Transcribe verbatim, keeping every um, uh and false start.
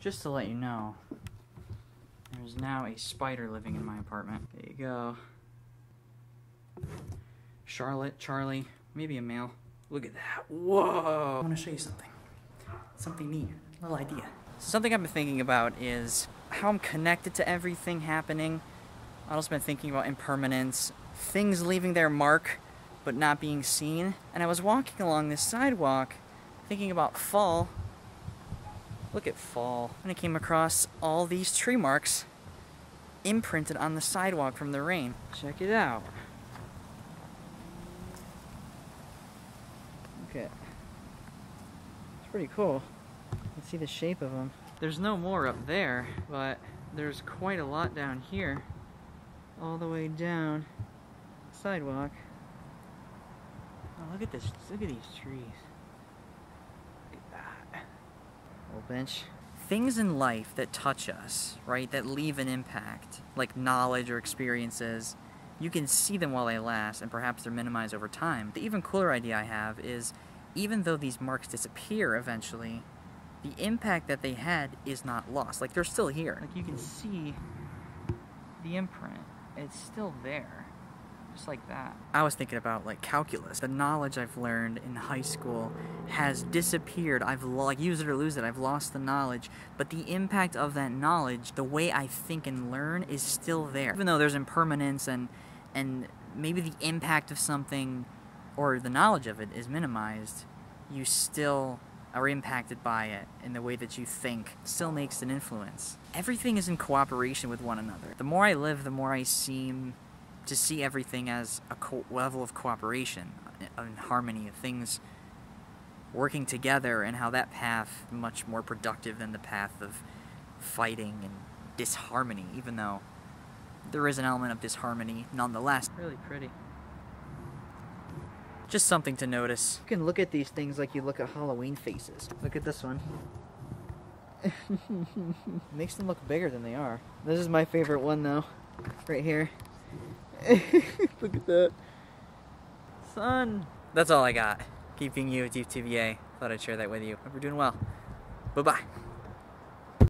Just to let you know, there's now a spider living in my apartment. There you go. Charlotte, Charlie, maybe a male. Look at that. Whoa! I want to show you something. Something neat. A little idea. Something I've been thinking about is how I'm connected to everything happening. I've also been thinking about impermanence, things leaving their mark but not being seen. And I was walking along this sidewalk thinking about fall. Look at fall. And I came across all these tree marks imprinted on the sidewalk from the rain. Check it out. Okay. It's pretty cool. You can see the shape of them. There's no more up there, but there's quite a lot down here. All the way down the sidewalk. Oh, look at this. Look at these trees. Look at that. Whole bench. Things in life that touch us, right, that leave an impact, like knowledge or experiences, you can see them while they last, and perhaps they're minimized over time. The even cooler idea I have is, even though these marks disappear eventually, the impact that they had is not lost. Like, they're still here. Like, you can see the imprint. It's still there. Just like that. I was thinking about, like, calculus. The knowledge I've learned in high school has disappeared. I've, like, use it or lose it. I've lost the knowledge. But the impact of that knowledge, the way I think and learn, is still there. Even though there's impermanence and, and maybe the impact of something or the knowledge of it is minimized, you still are impacted by it, and the way that you think still makes an influence. Everything is in cooperation with one another. The more I live, the more I seem to see everything as a co level of cooperation and harmony of things working together, and how that path is much more productive than the path of fighting and disharmony, even though there is an element of disharmony nonetheless. Really pretty. Just something to notice. You can look at these things like you look at Halloween faces. Look at this one. Makes them look bigger than they are. This is my favorite one though. Right here. Look at that. Sun. That's all I got. Keeping you at Deep T V A. Thought I'd share that with you. Hope you're doing well. Bye-bye.